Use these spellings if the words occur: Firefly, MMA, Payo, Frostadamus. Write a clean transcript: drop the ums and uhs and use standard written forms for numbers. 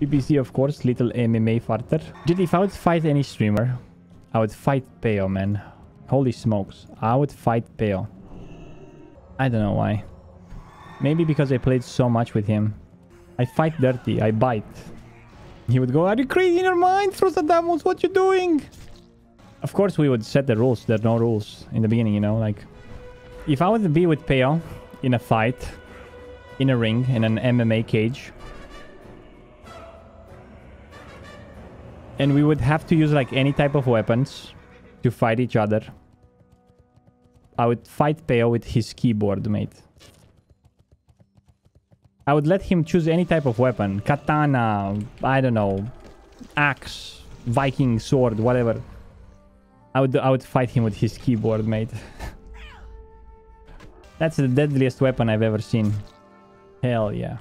PPC, of course, little MMA farter. Dude, if I would fight any streamer, I would fight Payo, man. Holy smokes. I would fight Payo. I don't know why. Maybe because I played so much with him. I fight dirty. I bite. He would go, "Are you crazy in your mind, Frostadamus? What you doing?" Of course, we would set the rules. There are no rules in the beginning, you know? Like, if I would be with Payo in a fight, in a ring, in an MMA cage, and we would have to use, like, any type of weapons to fight each other, I would fight Payo with his keyboard, mate. I would let him choose any type of weapon. Katana, I don't know, axe, Viking sword, whatever. I would fight him with his keyboard, mate. That's the deadliest weapon I've ever seen. Hell yeah.